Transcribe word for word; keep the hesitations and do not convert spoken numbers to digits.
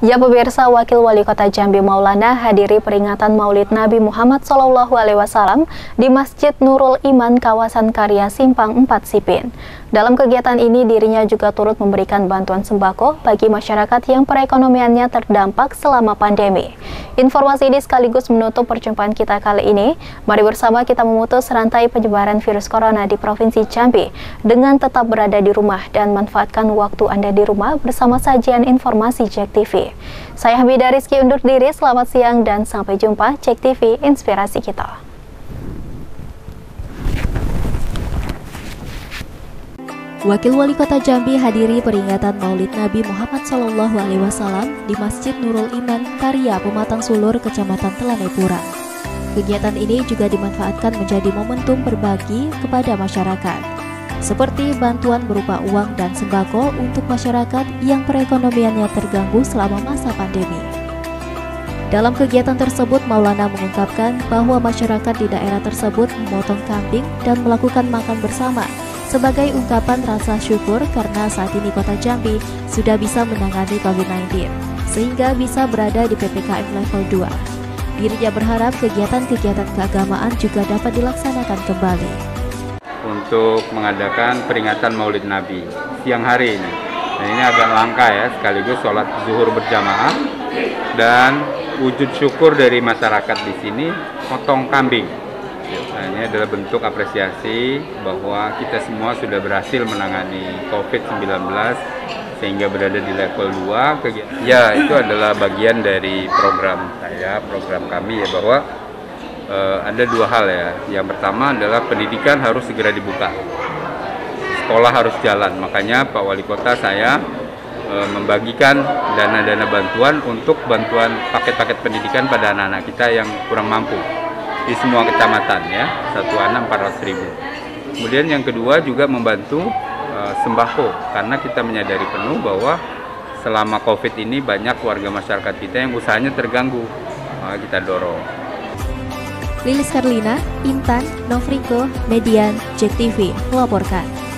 Ya pemirsa, Wakil Wali Kota Jambi Maulana hadiri peringatan Maulid Nabi Muhammad shallallahu alaihi wasallam di Masjid Nurul Iman kawasan Karya Simpang empat Sipin. Dalam kegiatan ini dirinya juga turut memberikan bantuan sembako bagi masyarakat yang perekonomiannya terdampak selama pandemi. Informasi ini sekaligus menutup perjumpaan kita kali ini. Mari bersama kita memutus rantai penyebaran virus corona di Provinsi Jambi dengan tetap berada di rumah dan manfaatkan waktu Anda di rumah bersama sajian informasi Jek T V. Saya Hamida Rizky undur diri, selamat siang dan sampai jumpa. Jek T V, inspirasi kita. Wakil Wali Kota Jambi hadiri peringatan Maulid Nabi Muhammad shallallahu alaihi wasallam di Masjid Nurul Iman, Karya Pematang Sulur, Kecamatan Telanepura. Kegiatan ini juga dimanfaatkan menjadi momentum berbagi kepada masyarakat, seperti bantuan berupa uang dan sembako untuk masyarakat yang perekonomiannya terganggu selama masa pandemi. Dalam kegiatan tersebut, Maulana mengungkapkan bahwa masyarakat di daerah tersebut memotong kambing dan melakukan makan bersama sebagai ungkapan rasa syukur karena saat ini Kota Jambi sudah bisa menangani COVID sembilan belas, sehingga bisa berada di P P K M level dua. Dirinya berharap kegiatan-kegiatan keagamaan juga dapat dilaksanakan kembali. Untuk mengadakan peringatan Maulid Nabi siang hari ini, dan ini agak langka ya, sekaligus sholat zuhur berjamaah dan wujud syukur dari masyarakat di sini potong kambing. Nah, ini adalah bentuk apresiasi bahwa kita semua sudah berhasil menangani COVID sembilan belas sehingga berada di level dua. Ya, itu adalah bagian dari program saya, program kami ya, bahwa Uh, ada dua hal ya. Yang pertama adalah pendidikan harus segera dibuka, sekolah harus jalan. Makanya Pak Wali Kota saya uh, membagikan dana-dana bantuan untuk bantuan paket-paket pendidikan pada anak-anak kita yang kurang mampu di semua kecamatan ya, satu anak empat ratus ribu. Kemudian yang kedua juga membantu uh, sembako, karena kita menyadari penuh bahwa selama COVID ini banyak warga masyarakat kita yang usahanya terganggu. Nah, kita dorong. Lilis Karlina, Intan, Novriko, Median, Jek T V melaporkan.